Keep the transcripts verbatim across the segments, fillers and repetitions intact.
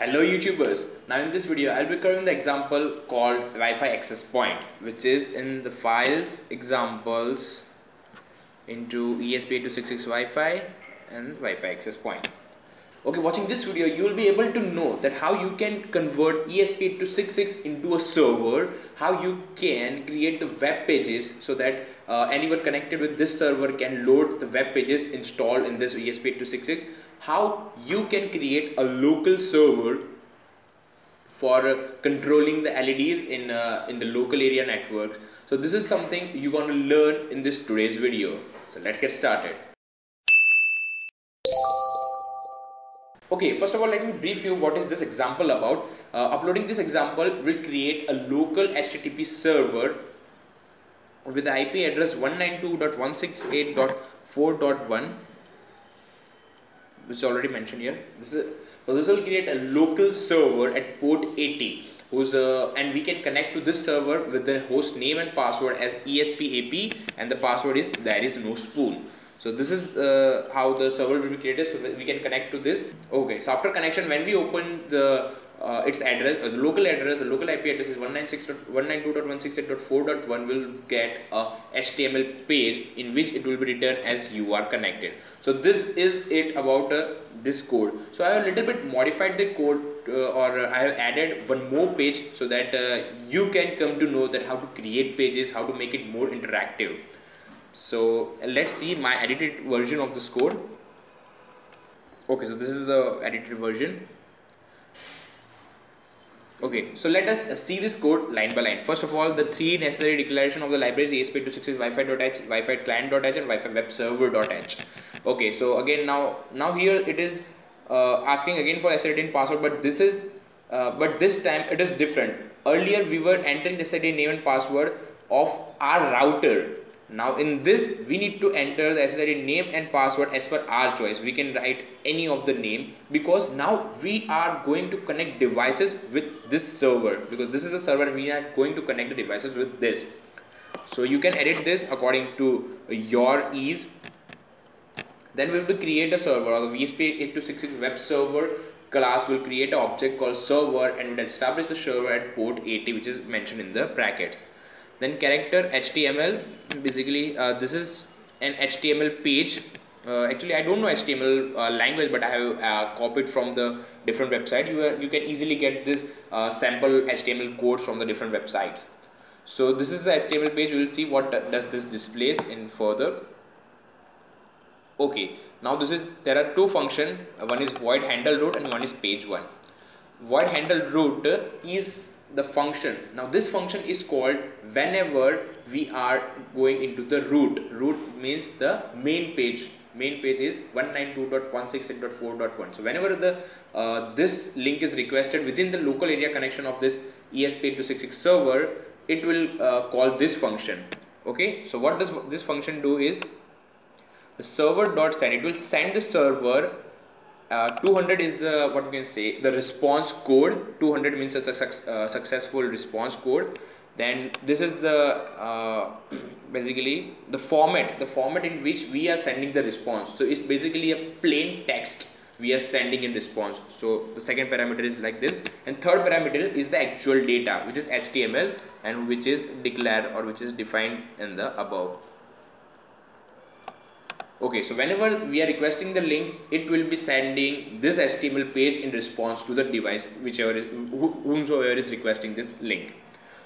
Hello YouTubers. Now in this video I'll be covering the example called Wi-Fi access point, which is in the files examples into E S P eight two six six Wi-Fi and Wi-Fi access point. Okay, watching this video you will be able to know that how you can convert E S P eight two six six into a server, how you can create the web pages so that uh, anyone connected with this server can load the web pages installed in this E S P eight two six six, how you can create a local server for uh, controlling the L E Ds in, uh, in the local area network. So this is something you want to learn in this today's video. So let's get started. Okay, first of all, let me brief you what is this example about. Uh, uploading this example will create a local H T T P server with the I P address one ninety-two dot one sixty-eight dot four dot one, which is already mentioned here. This is, so this will create a local server at port eighty, who's uh, and we can connect to this server with the host name and password as E S P A P, and the password is there is no spoon. So this is uh, how the server will be created, so we can connect to this. Okay, so after connection, when we open the uh, its address, uh, the local address, the local I P address is one ninety-two dot one sixty-eight dot four dot one, will get a H T M L page in which it will be written as you are connected. So this is it about uh, this code. So I have a little bit modified the code uh, or I have added one more page so that uh, you can come to know that how to create pages, how to make it more interactive. So let's see my edited version of this code. Okay, so this is the edited version. Okay, so let us see this code line by line. First of all, the three necessary declaration of the libraries E S P eight two six six Wi-Fi dot h, WiFiClient dot h and WiFiWebServer dot h. Okay, so again now now here it is uh, asking again for S S I D and password, but this is uh, but this time it is different. Earlier we were entering the S S I D name and password of our router. Now in this we need to enter the S S I D name and password as per our choice. We can write any of the name because now we are going to connect devices with this server, because this is a server we are going to connect the devices with this. So you can edit this according to your ease. Then we will create a server, or the W I F I eight two six six web server class will create an object called server and will establish the server at port eighty, which is mentioned in the brackets. Then character H T M L, basically uh, this is an H T M L page. Uh, actually I don't know H T M L uh, language, but I have uh, copied from the different website. You, are, you can easily get this uh, sample H T M L code from the different websites. So this is the H T M L page. We will see what does this displays in further. Okay, now this is, there are two functions, one is void handle root and one is page one. Void handle root is the function. Now this function is called whenever we are going into the root. Root means the main page. Main page is one ninety-two dot one sixty-eight dot four dot one. So whenever the uh, this link is requested within the local area connection of this E S P eight two six six server, it will uh, call this function. Okay, so what does this function do is the server dot send. It will send the server Uh, two hundred is the, what we can say, the response code. Two hundred means a success, uh, successful response code. Then this is the uh, basically the format the format in which we are sending the response. So it's basically a plain text we are sending in response. So the second parameter is like this, and third parameter is the actual data, which is H T M L and which is declared or which is defined in the above. Okay, so whenever we are requesting the link, it will be sending this H T M L page in response to the device whichever is, whomsoever is requesting this link.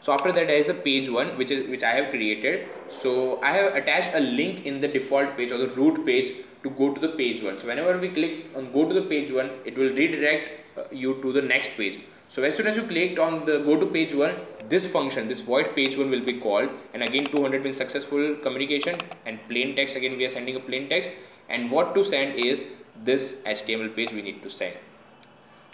So after that there is a page one, which is which I have created. So I have attached a link in the default page or the root page to go to the page one. So whenever we click on go to the page one, it will redirect you to the next page. So as soon as you clicked on the go to page one, this function, this void page one will be called, and again two hundred means successful communication and plain text. Again we are sending a plain text, and what to send is this H T M L page we need to send.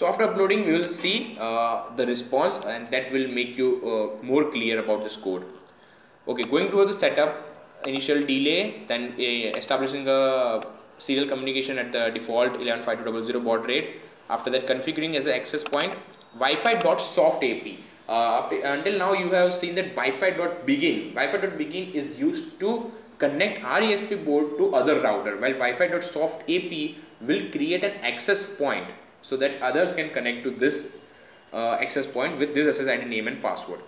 So after uploading we will see uh, the response, and that will make you uh, more clear about this code. Okay, going towards the setup, initial delay, then uh, establishing a serial communication at the default eleven five two zero zero baud rate. After that configuring as an access point, Wi-Fi dot soft A P. Uh, until now you have seen that Wi-Fi dot begin. Wi-Fi dot begin is used to connect our E S P board to other router, while Wi-Fi dot soft A P will create an access point. so that others can connect to this uh, access point with this S S I D name and password.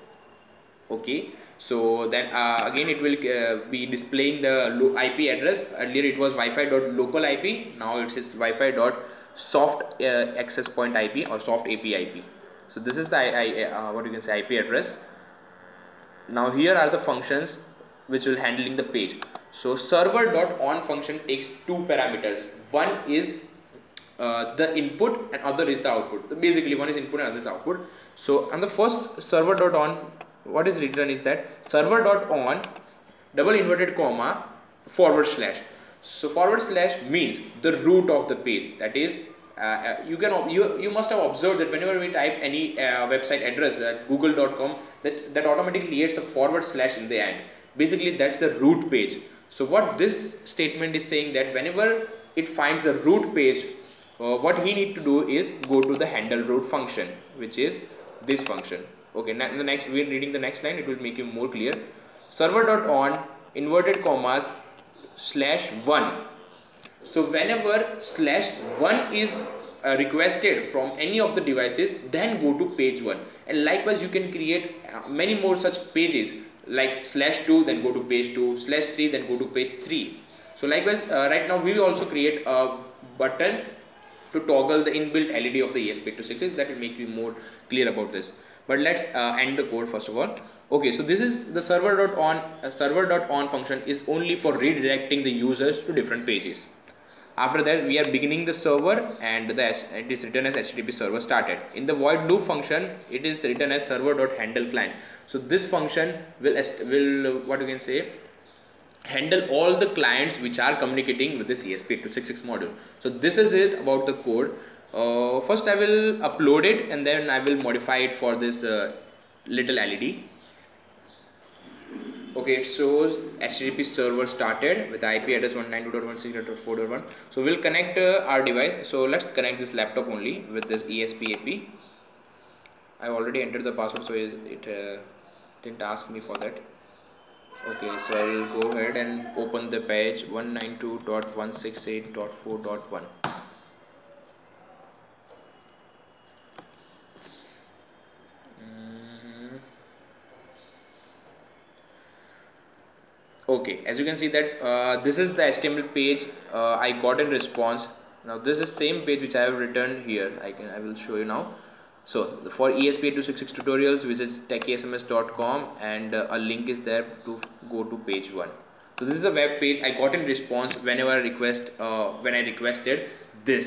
Okay, so then uh, again it will uh, be displaying the I P address. Earlier it was Wi-Fi.local I P, now it says Wi-Fi.soft uh, access point I P or soft A P I P. So this is the I, I, uh, what you can say, I P address. Now here are the functions which will handling the page. So server.on function takes two parameters. One is uh, the input and other is the output. Basically one is input and other is output. So on the first server.on, what is written is that server.on double inverted comma forward slash. So forward slash means the root of the page. That is uh, you can you, you must have observed that whenever we type any uh, website address like google dot com, that that automatically creates a forward slash in the end. Basically that's the root page. So what this statement is saying, that whenever it finds the root page, uh, what he need to do is go to the handle root function, which is this function. Okay, now the next we are reading the next line, it will make you more clear. Server.on inverted commas slash one. So whenever slash one is uh, requested from any of the devices, then go to page one. And likewise you can create uh, many more such pages, like slash two, then go to page two, slash three, then go to page three. So likewise uh, right now we will also create a button to toggle the inbuilt L E D of the E S P eight two six six. That will make you more clear about this. But let's uh, end the code first of all. Okay, so this is the server.on uh, server.on function is only for redirecting the users to different pages. After that we are beginning the server, and the, it is written as H T T P server started. In the void loop function it is written as server.handleClient. So this function will will what you can say handle all the clients which are communicating with this E S P eight two six six module. So this is it about the code. Uh, first I will upload it and then I will modify it for this uh, little L E D. Okay, it shows H T T P server started with I P address one ninety-two dot one sixty-eight dot four dot one. So we'll connect uh, our device. So let's connect this laptop only with this E S P A P. I already entered the password, so it uh, didn't ask me for that. Okay, so I will go ahead and open the page one ninety-two dot one sixty-eight dot four dot one. Okay, as you can see that uh, this is the H T M L page uh, I got in response. Now this is same page which I have written here. I can I will show you now. So for E S P eight two six six tutorials, visit techiesms dot com and uh, a link is there to go to page one. So this is a web page I got in response whenever I request uh, when I requested this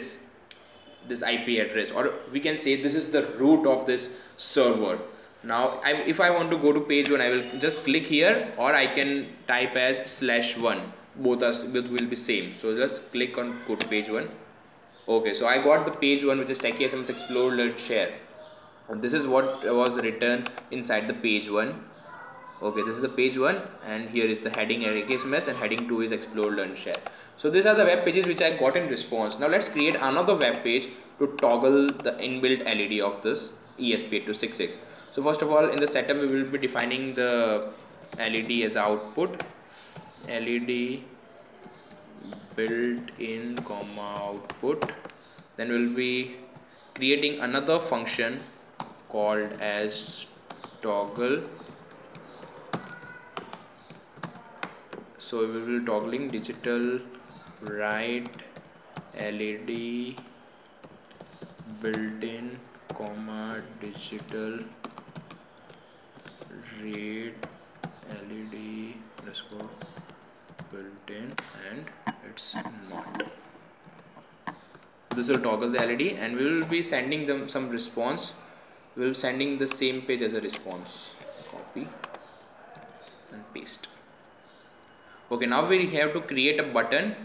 this I P address, or we can say this is the root of this server. Now I, if I want to go to page one, I will just click here, or I can type as slash one. Both are both will be same. So just click on go to page one. Okay, so I got the page one, which is techiesms explore learn share, and this is what was written inside the page one. Okay, this is the page one, and here is the heading techiesms, and heading two is explore learn share. So these are the web pages which I got in response. Now let's create another web page to toggle the inbuilt L E D of this E S P eight two six six. So first of all, in the setup we will be defining the L E D as output, L E D built in comma output. Then we'll be creating another function called as toggle. So we will be toggling digital right L E D built in comma digital read L E D underscore built in, and it's not. This will toggle the L E D, and we will be sending them some response. We will be sending the same page as a response. Copy and paste. Okay, now we have to create a button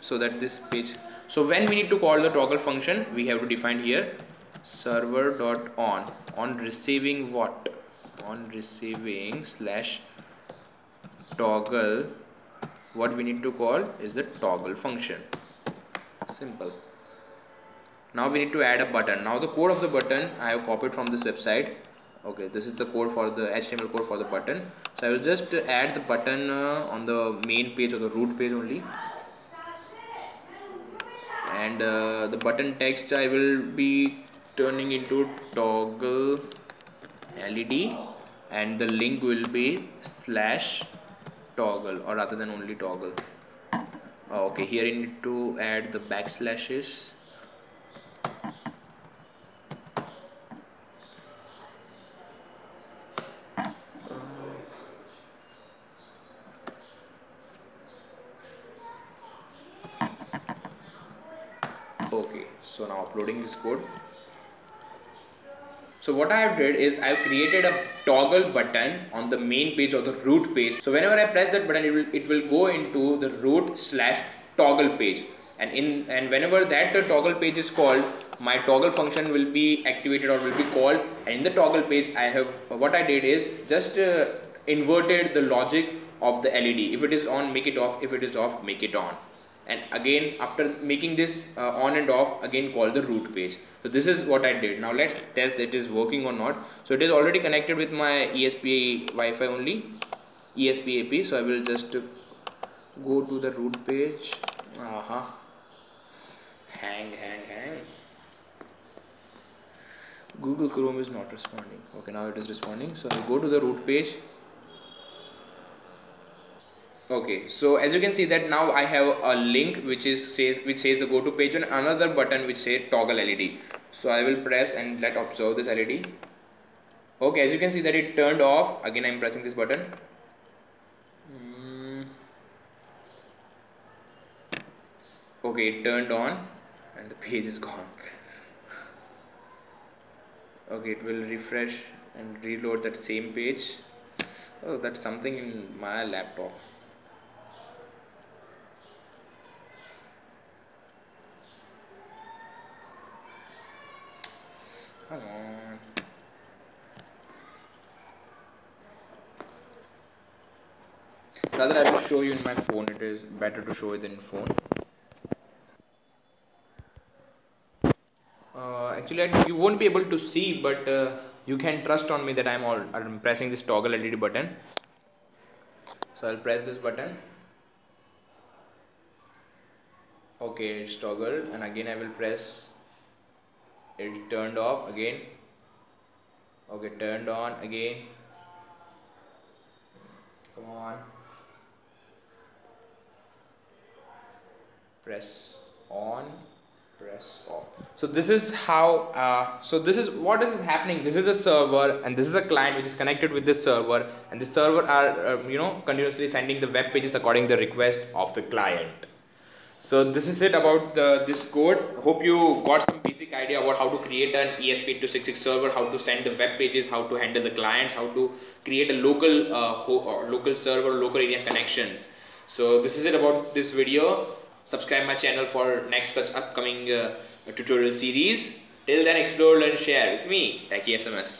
so that this page. So when we need to call the toggle function, we have to define here server.on on receiving what? On receiving slash toggle. What we need to call is the toggle function. Simple. Now we need to add a button. Now the code of the button I have copied from this website. Okay, this is the code for the H T M L code for the button. So I will just add the button uh, on the main page or the root page only, and uh, the button text I will be turning into toggle L E D, and the link will be slash toggle, or rather than only toggle. Okay, here I need to add the backslashes. Okay, so now uploading this code. So what I have did is I have created a toggle button on the main page or the root page. So whenever I press that button, it will it will go into the root slash toggle page, and in and whenever that the toggle page is called, my toggle function will be activated or will be called. And in the toggle page, I have what I did is just uh, inverted the logic of the L E D. If it is on, make it off. If it is off, make it on. And again, after making this uh, on and off, again call the root page. So this is what I did. Now let's test that it is working or not. So it is already connected with my E S P Wi-Fi only, E S P A P. So I will just go to the root page. Aha, hang hang hang Google Chrome is not responding. Okay, now it is responding. So I'll go to the root page. Okay, so as you can see that now I have a link which is says which says the go to page, and another button which says toggle L E D. So I will press and let observe this L E D. Okay, as you can see that it turned off. Again, I'm pressing this button. Okay, it turned on and the page is gone. Okay, it will refresh and reload that same page. Oh, that's something in my laptop. Come on. Rather, I will show you in my phone. It is better to show it in phone. Uh, actually, I, you won't be able to see, but uh, you can trust on me that I'm all I'm pressing this toggle L E D button. So I'll press this button. Okay, it's toggled, and again I will press. It turned off again. Okay, turned on again. Come on. Press on, press off. So this is how uh, so this is what is happening. This is a server, and this is a client which is connected with this server, and the server are uh, you know continuously sending the web pages according to the request of the client. So this is it about the, this code. Hope you got some basic idea about how to create an E S P eight two six six server, how to send the web pages, how to handle the clients, how to create a local uh, ho or local server, local area connections. So this is it about this video. Subscribe my channel for next such upcoming uh, tutorial series. Till then, explore, learn, share with me, techiesms.